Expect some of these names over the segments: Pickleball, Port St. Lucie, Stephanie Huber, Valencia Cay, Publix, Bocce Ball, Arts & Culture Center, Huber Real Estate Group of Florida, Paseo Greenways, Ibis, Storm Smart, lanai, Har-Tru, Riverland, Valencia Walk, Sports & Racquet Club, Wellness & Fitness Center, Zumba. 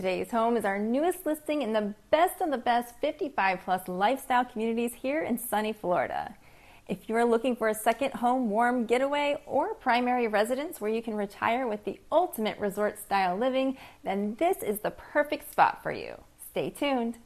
Today's home is our newest listing in the best of the best 55-plus lifestyle communities here in sunny Florida. If you're looking for a second home, warm getaway, or primary residence where you can retire with the ultimate resort-style living, then this is the perfect spot for you. Stay tuned.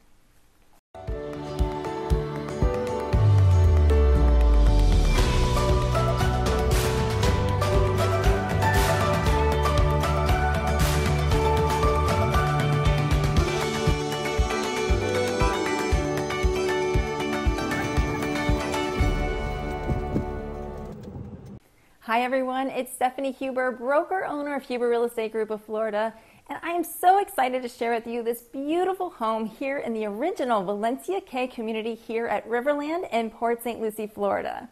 Hi everyone, it's Stephanie Huber, broker owner of Huber Real Estate Group of Florida, and I am so excited to share with you this beautiful home here in the original Valencia Cay community here at Riverland in Port St. Lucie, Florida.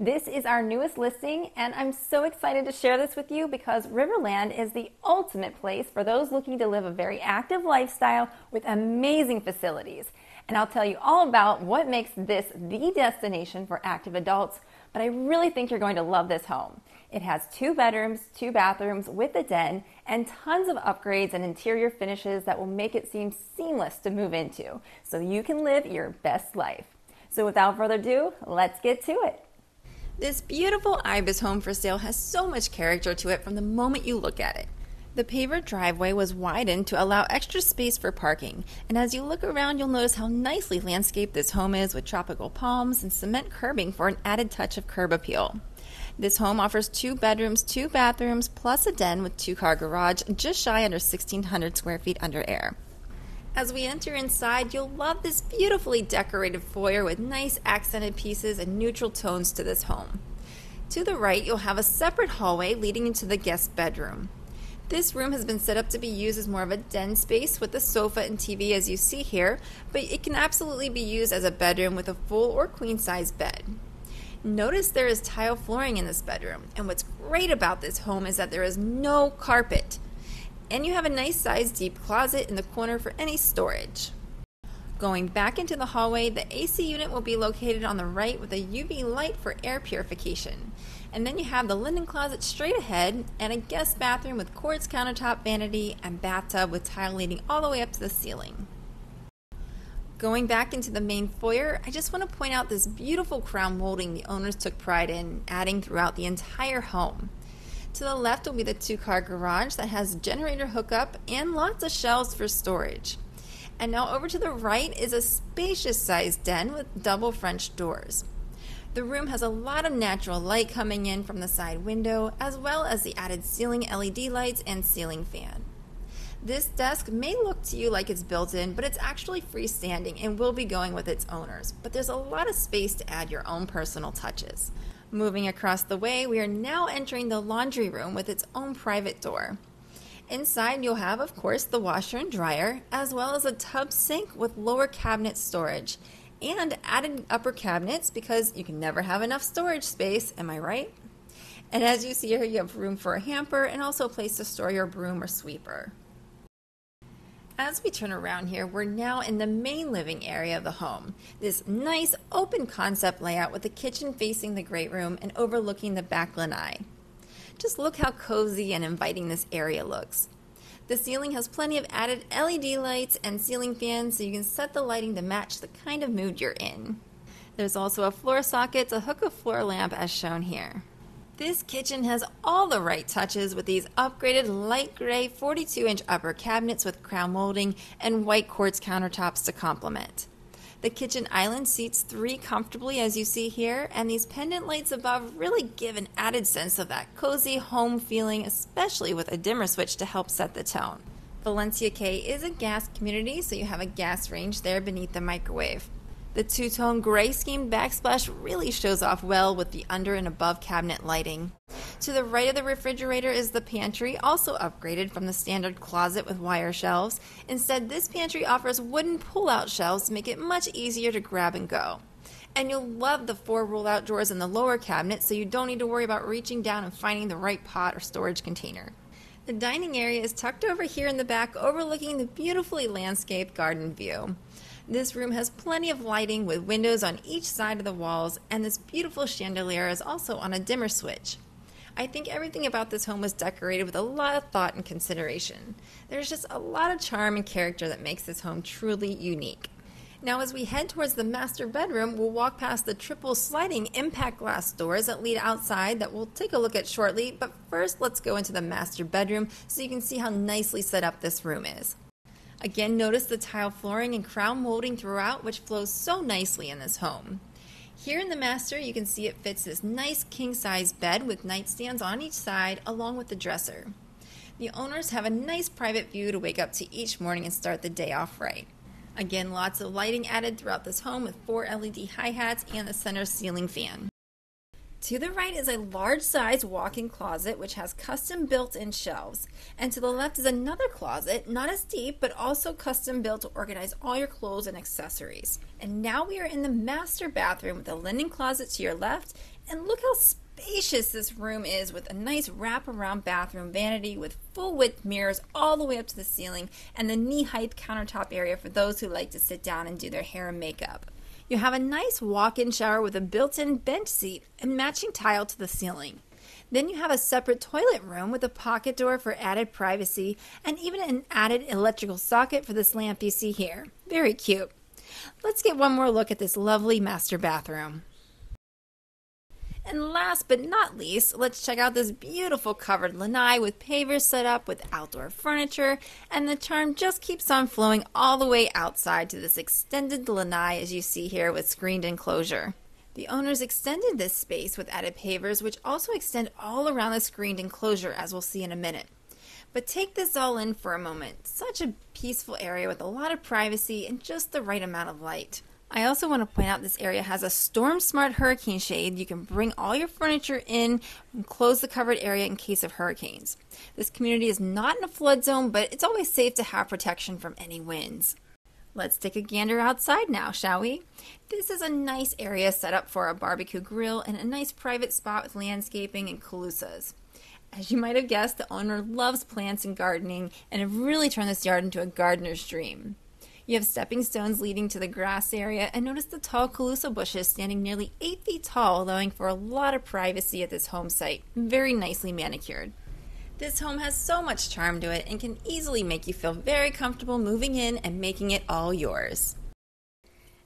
This is our newest listing, and I'm so excited to share this with you because Riverland is the ultimate place for those looking to live a very active lifestyle with amazing facilities. And I'll tell you all about what makes this the destination for active adults, but I really think you're going to love this home. It has 2 bedrooms, 2 bathrooms with a den, and tons of upgrades and interior finishes that will make it seem seamless to move into, so you can live your best life. So without further ado, let's get to it. This beautiful Ibis home for sale has so much character to it from the moment you look at it. The paver driveway was widened to allow extra space for parking, and as you look around you'll notice how nicely landscaped this home is with tropical palms and cement curbing for an added touch of curb appeal. This home offers 2 bedrooms, 2 bathrooms, plus a den with 2-car garage, just shy under 1,600 square feet under air. As we enter inside, you'll love this beautifully decorated foyer with nice accented pieces and neutral tones to this home. To the right, you'll have a separate hallway leading into the guest bedroom. This room has been set up to be used as more of a den space with a sofa and TV as you see here, but it can absolutely be used as a bedroom with a full or queen size bed. Notice there is tile flooring in this bedroom, and what's great about this home is that there is no carpet. And you have a nice sized deep closet in the corner for any storage. Going back into the hallway, the AC unit will be located on the right with a UV light for air purification. And then you have the linen closet straight ahead and a guest bathroom with quartz countertop vanity and bathtub with tile leading all the way up to the ceiling. Going back into the main foyer, I just want to point out this beautiful crown molding the owners took pride in adding throughout the entire home. To the left will be the 2-car garage that has generator hookup and lots of shelves for storage. And now over to the right is a spacious sized den with double French doors. The room has a lot of natural light coming in from the side window, as well as the added ceiling LED lights and ceiling fan. This desk may look to you like it's built in, but it's actually freestanding and will be going with its owners, but there's a lot of space to add your own personal touches. Moving across the way, we are now entering the laundry room with its own private door. Inside you'll have, of course, the washer and dryer, as well as a tub sink with lower cabinet storage and added upper cabinets because you can never have enough storage space, am I right? And as you see here, you have room for a hamper and also a place to store your broom or sweeper. As we turn around here, we're now in the main living area of the home. This nice open concept layout with the kitchen facing the great room and overlooking the back lanai. Just look how cozy and inviting this area looks. The ceiling has plenty of added LED lights and ceiling fans so you can set the lighting to match the kind of mood you're in. There's also a floor socket to hook a floor lamp as shown here. This kitchen has all the right touches with these upgraded light gray 42-inch upper cabinets with crown molding and white quartz countertops to complement. The kitchen island seats 3 comfortably as you see here, and these pendant lights above really give an added sense of that cozy home feeling, especially with a dimmer switch to help set the tone. Valencia Cay is a gas community, so you have a gas range there beneath the microwave. The 2-tone gray scheme backsplash really shows off well with the under and above cabinet lighting. To the right of the refrigerator is the pantry, also upgraded from the standard closet with wire shelves. Instead, this pantry offers wooden pull-out shelves to make it much easier to grab and go. And you'll love the 4 roll-out drawers in the lower cabinet, so you don't need to worry about reaching down and finding the right pot or storage container. The dining area is tucked over here in the back, overlooking the beautifully landscaped garden view. This room has plenty of lighting with windows on each side of the walls, and this beautiful chandelier is also on a dimmer switch. I think everything about this home was decorated with a lot of thought and consideration. There's just a lot of charm and character that makes this home truly unique. Now, as we head towards the master bedroom, we'll walk past the triple sliding impact glass doors that lead outside that we'll take a look at shortly, but first let's go into the master bedroom so you can see how nicely set up this room is. Again, notice the tile flooring and crown molding throughout, which flows so nicely in this home. Here in the master, you can see it fits this nice king-size bed with nightstands on each side, along with the dresser. The owners have a nice private view to wake up to each morning and start the day off right. Again, lots of lighting added throughout this home with 4 LED hi-hats and the center ceiling fan. To the right is a large-size walk-in closet which has custom built-in shelves, and to the left is another closet, not as deep, but also custom built to organize all your clothes and accessories. And now we are in the master bathroom with a linen closet to your left, and look how spacious this room is with a nice wrap-around bathroom vanity with full-width mirrors all the way up to the ceiling and the knee-height countertop area for those who like to sit down and do their hair and makeup. You have a nice walk-in shower with a built-in bench seat and matching tile to the ceiling. Then you have a separate toilet room with a pocket door for added privacy and even an added electrical socket for this lamp you see here. Very cute. Let's get one more look at this lovely master bathroom. And last but not least, let's check out this beautiful covered lanai with pavers set up with outdoor furniture, and the charm just keeps on flowing all the way outside to this extended lanai as you see here with screened enclosure. The owners extended this space with added pavers which also extend all around the screened enclosure as we'll see in a minute. But take this all in for a moment. Such a peaceful area with a lot of privacy and just the right amount of light. I also want to point out this area has a storm smart hurricane shade. You can bring all your furniture in and close the covered area in case of hurricanes. This community is not in a flood zone, but it's always safe to have protection from any winds. Let's take a gander outside now, shall we? This is a nice area set up for a barbecue grill and a nice private spot with landscaping and calusas. As you might have guessed, the owner loves plants and gardening and have really turned this yard into a gardener's dream. You have stepping stones leading to the grass area, and notice the tall calusa bushes standing nearly 8 feet tall, allowing for a lot of privacy at this home site. Very nicely manicured. This home has so much charm to it and can easily make you feel very comfortable moving in and making it all yours.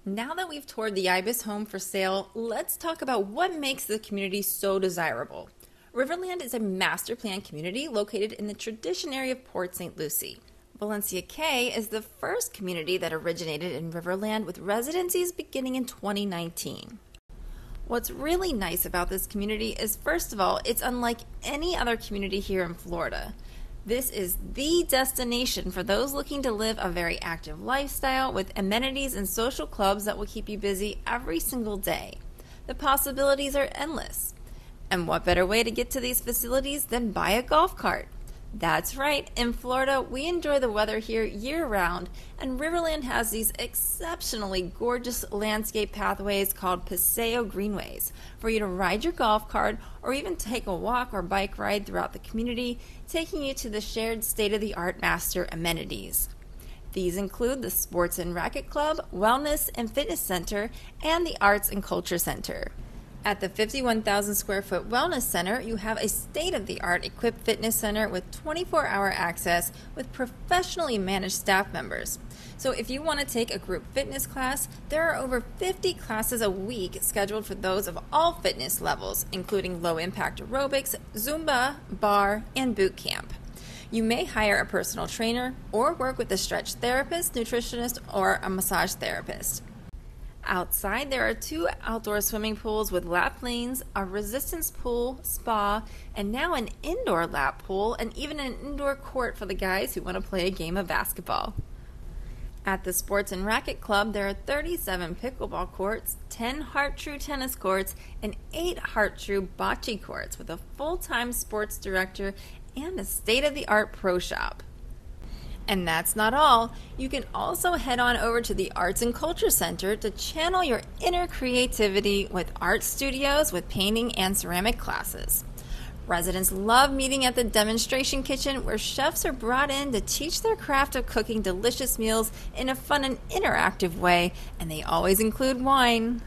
Now that we've toured the Ibis home for sale, let's talk about what makes the community so desirable. Riverland is a master plan community located in the tradition area of Port St. Lucie. Valencia Cay is the first community that originated in Riverland with residencies beginning in 2019. What's really nice about this community is, first of all, it's unlike any other community here in Florida. This is the destination for those looking to live a very active lifestyle with amenities and social clubs that will keep you busy every single day. The possibilities are endless. And what better way to get to these facilities than by a golf cart? That's right, in Florida, we enjoy the weather here year-round, and Riverland has these exceptionally gorgeous landscape pathways called Paseo Greenways for you to ride your golf cart or even take a walk or bike ride throughout the community, taking you to the shared state-of-the-art master amenities. These include the Sports and Racquet Club, Wellness and Fitness Center, and the Arts and Culture Center. At the 51,000 square foot Wellness Center, you have a state-of-the-art equipped fitness center with 24-hour access with professionally managed staff members. So if you want to take a group fitness class, there are over 50 classes a week scheduled for those of all fitness levels, including low-impact aerobics, Zumba, bar, and boot camp. You may hire a personal trainer or work with a stretch therapist, nutritionist, or a massage therapist. Outside, there are 2 outdoor swimming pools with lap lanes, a resistance pool, spa, and now an indoor lap pool, and even an indoor court for the guys who want to play a game of basketball. At the Sports and Racquet Club, there are 37 pickleball courts, 10 Har-Tru tennis courts, and 8 Har-Tru bocce courts with a full-time sports director and a state-of-the-art pro shop. And that's not all. You can also head on over to the Arts and Culture Center to channel your inner creativity with art studios with painting and ceramic classes. Residents love meeting at the demonstration kitchen where chefs are brought in to teach their craft of cooking delicious meals in a fun and interactive way, and they always include wine.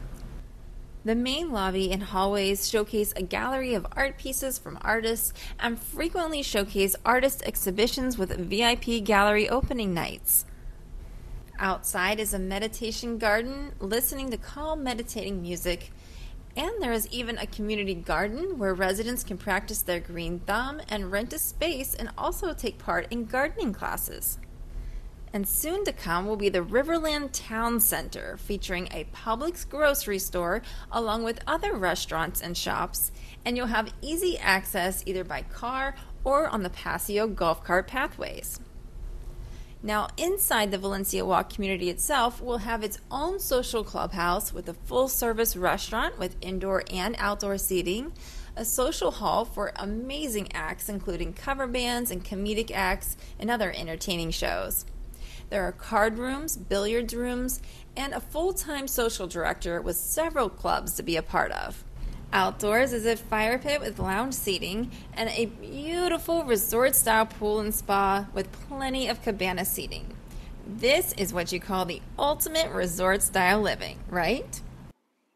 The main lobby and hallways showcase a gallery of art pieces from artists and frequently showcase artist exhibitions with VIP gallery opening nights. Outside is a meditation garden, listening to calm meditating music, and there is even a community garden where residents can practice their green thumb and rent a space and also take part in gardening classes. And soon to come will be the Riverland Town Center, featuring a Publix grocery store along with other restaurants and shops, and you'll have easy access either by car or on the Paseo golf cart pathways. Now, inside the Valencia Walk community itself will have its own social clubhouse with a full-service restaurant with indoor and outdoor seating, a social hall for amazing acts including cover bands and comedic acts and other entertaining shows. There are card rooms, billiards rooms, and a full-time social director with several clubs to be a part of. Outdoors is a fire pit with lounge seating and a beautiful resort-style pool and spa with plenty of cabana seating. This is what you call the ultimate resort-style living, right?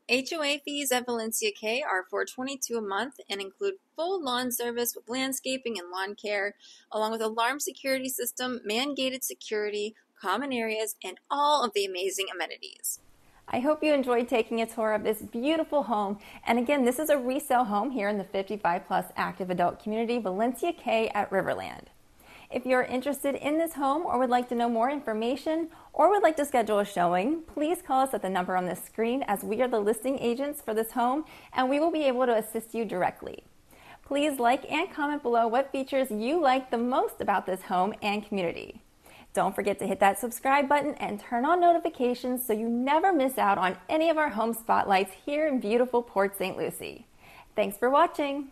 HOA fees at Valencia Cay are $4.22 a month and include full lawn service with landscaping and lawn care, along with alarm security system, man-gated security, common areas, and all of the amazing amenities. I hope you enjoyed taking a tour of this beautiful home. And again, this is a resale home here in the 55-plus active adult community, Valencia Cay at Riverland. If you're interested in this home or would like to know more information or would like to schedule a showing, please call us at the number on the screen, as we are the listing agents for this home and we will be able to assist you directly. Please like and comment below what features you like the most about this home and community. Don't forget to hit that subscribe button and turn on notifications so you never miss out on any of our home spotlights here in beautiful Port St. Lucie. Thanks for watching.